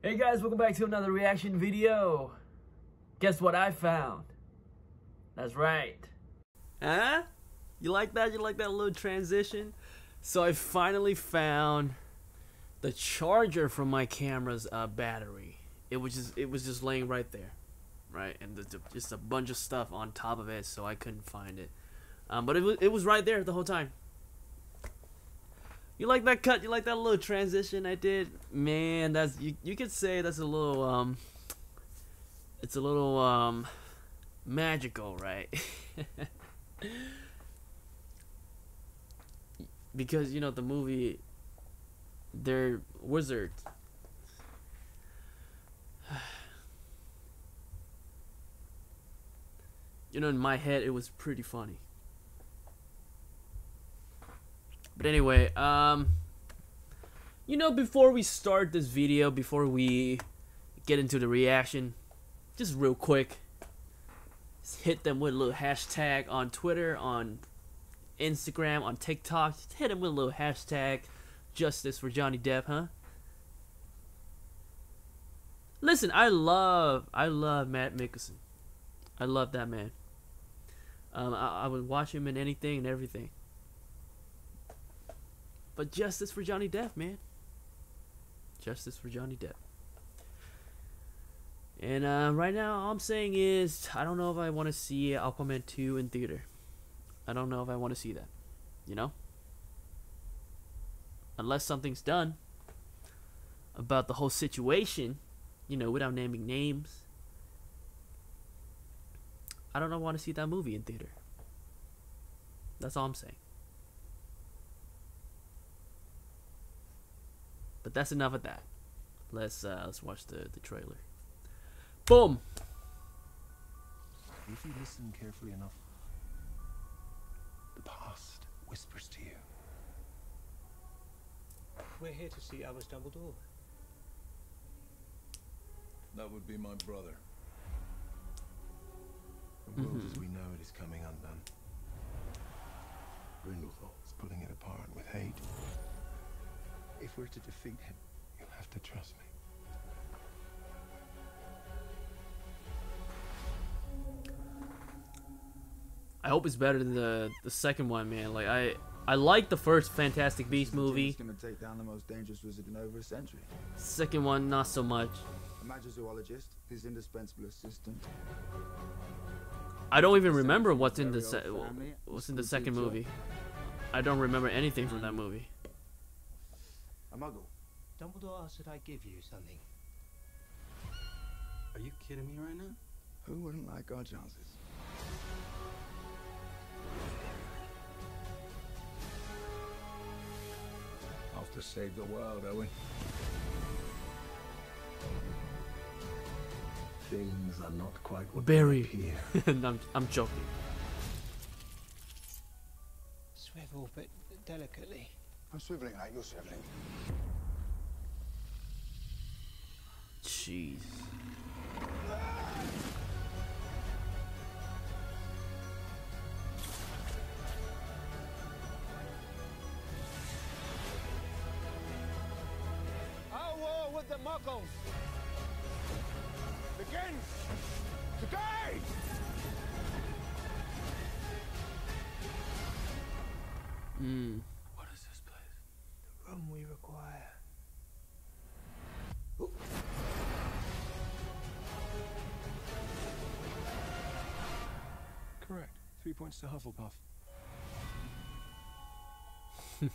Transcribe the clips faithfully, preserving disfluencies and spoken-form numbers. Hey guys, welcome back to another reaction video. Guess what I found? That's right. Huh? You like that? You like that little transition? So I finally found the charger from my camera's uh, battery. It was just it was just laying right there, right? And the, the, just a bunch of stuff on top of it, so I couldn't find it. Um, but it was it was right there the whole time. You like that cut? You like that little transition I did? Man, that's you. You could say that's a little um. It's a little um, magical, right? Because you know the movie, they're wizards. You know, in my head, it was pretty funny. But anyway, um, you know, before we start this video, before we get into the reaction, just real quick, just hit them with a little hashtag on Twitter, on Instagram, on Tik Tok. Just hit them with a little hashtag, justice for Johnny Depp, huh? Listen, I love, I love Matt Mickelson. I love that man. Um, I, I would watch him in anything and everything. But justice for Johnny Depp, man. Justice for Johnny Depp. And uh, right now, all I'm saying is, I don't know if I want to see Aquaman two in theater. I don't know if I want to see that. You know? Unless something's done about the whole situation, you know, without naming names. I don't want to see that movie in theater. That's all I'm saying. But that's enough of that. Let's uh, let's watch the the trailer. Boom. If you listen carefully enough, the past whispers to you. We're here to see Albus Dumbledore. That would be my brother. The world mm-hmm. as we know it is coming undone. Grindelwald's pulling it apart with hate. If we're to defeat him, you'll have to trust me. I hope it's better than the the second one, man. Like I, I like the first Fantastic Beasts movie. Gonna take down the most dangerous wizard in over a century. Second one, not so much. A magic zoologist, his indispensable assistant. I don't even remember what's in the se what's in the second movie. I don't remember anything from that movie. A muggle. Dumbledore asked that I give you something. Are you kidding me right now? Who wouldn't like our chances? Off to save the world, are we? Things are not quite what Barry here. I'm, I'm joking. Swivel, but delicately. I'm swiveling like you're swiveling. Jeez. Our war with the Muggles begins today. Hmm. We require. Ooh. Correct. Three points to Hufflepuff. Can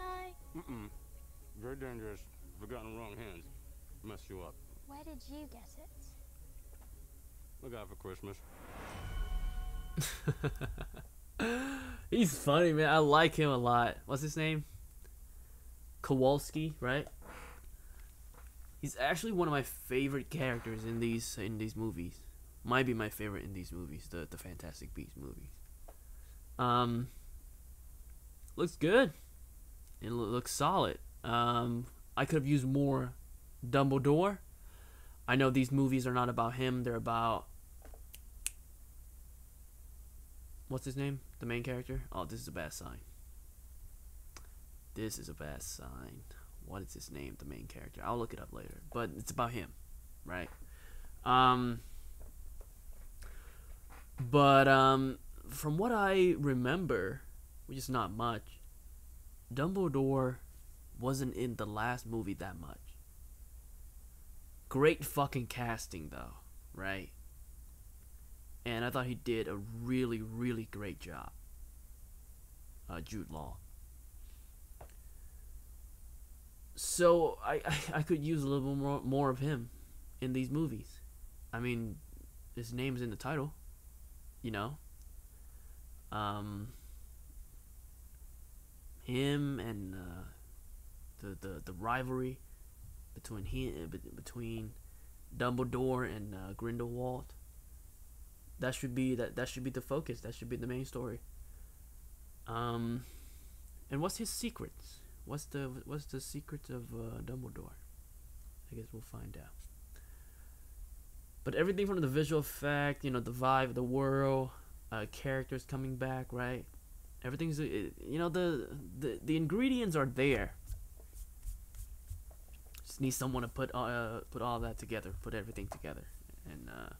I? Mm-mm. Very dangerous. We've gotten wrong hands. Mess you up. Where did you get it? Look out for Christmas. He's funny, man. I like him a lot. What's his name? Kowalski, right? He's actually one of my favorite characters in these in these movies. Might be my favorite in these movies, the the Fantastic Beasts movies. Um, looks good. It looks solid. Um, I could have used more Dumbledore. I know these movies are not about him. They're about what's his name? The main character? Oh, this is a bad sign. This is a bad sign. What is his name, the main character? I'll look it up later. But it's about him, right? Um, but um, from what I remember, which is not much, Dumbledore wasn't in the last movie that much. Great fucking casting, though, right? And I thought he did a really, really great job. Uh, Jude Law. So I, I, I could use a little bit more, more of him in these movies. I mean, his name's in the title, you know? Um, him and uh, the, the, the rivalry between he, between Dumbledore and uh, Grindelwald. That should be that. That should be the focus. That should be the main story. Um, and what's his secrets? What's the what's the secrets of uh, Dumbledore? I guess we'll find out. But everything from the visual effect, you know, the vibe, the world, uh, characters coming back, right? Everything's, you know, the the the ingredients are there. Just need someone to put uh put all that together, put everything together, and uh.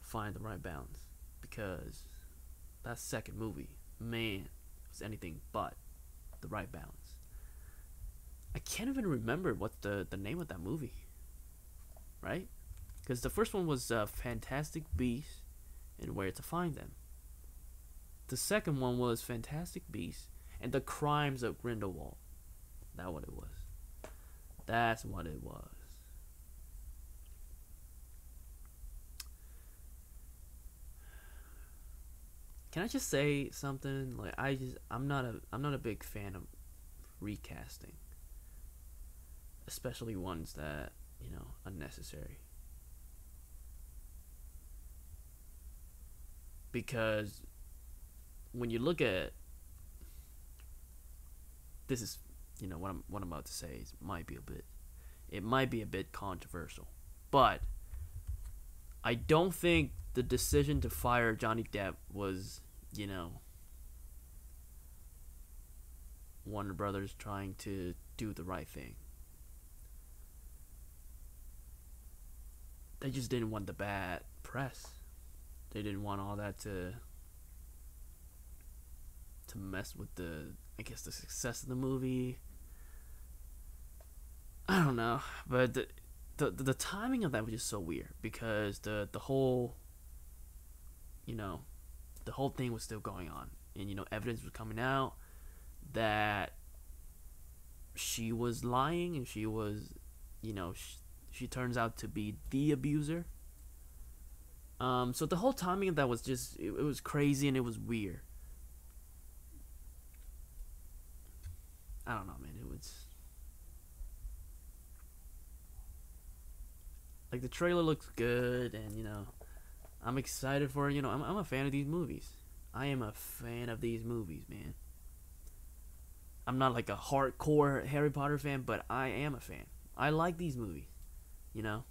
find the right balance, because that second movie, man, was anything but the right balance. I can't even remember what the the name of that movie, right? Because the first one was uh, Fantastic Beasts and Where to Find Them. The second one was Fantastic Beasts and the Crimes of Grindelwald. That's what it was. That's what it was. Can I just say something? Like I just, I'm not a, I'm not a big fan of recasting, especially ones that, you know, unnecessary. Because when you look at, this is, you know, what I'm, what I'm about to say is might be a bit, it might be a bit controversial, but I don't think the decision to fire Johnny Depp was, you know, Warner Brothers trying to do the right thing. They just didn't want the bad press. They didn't want all that to to mess with the, I guess, the success of the movie. I don't know, but the the, the timing of that was just so weird, because the the whole, you know, the whole thing was still going on, and, you know, evidence was coming out that she was lying, and she was, you know, she, she turns out to be the abuser. Um, so the whole timing of that was just, it, it was crazy, and it was weird. I don't know, man, it was, like, the trailer looks good, and, you know, I'm excited for, you know, I'm, I'm a fan of these movies. I am a fan of these movies, man. I'm not like a hardcore Harry Potter fan, but I am a fan. I like these movies, you know.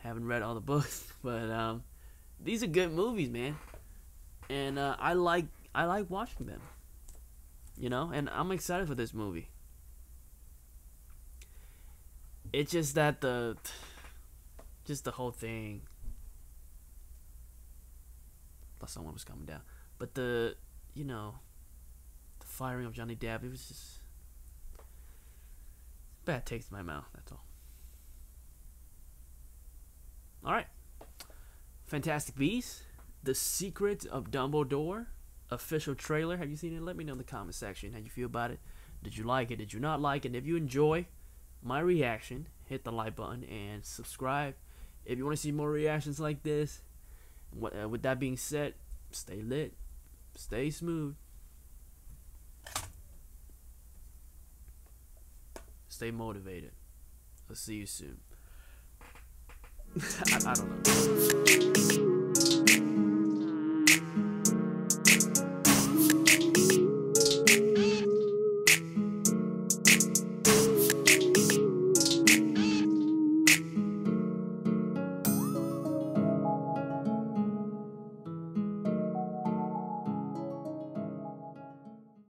Haven't read all the books, but um, these are good movies, man. And uh, I like I like watching them, you know. And I'm excited for this movie. It's just that the... Just the whole thing. Thought someone was coming down. But the, you know, the firing of Johnny Depp, it was just bad taste in my mouth, that's all. Alright. Fantastic Beasts, The Secrets of Dumbledore, official trailer. Have you seen it? Let me know in the comment section how you feel about it. Did you like it? Did you not like it? If you enjoy my reaction, hit the like button and subscribe if you want to see more reactions like this. What, uh, with that being said, stay lit, stay smooth, stay motivated. I'll see you soon. I, I don't know.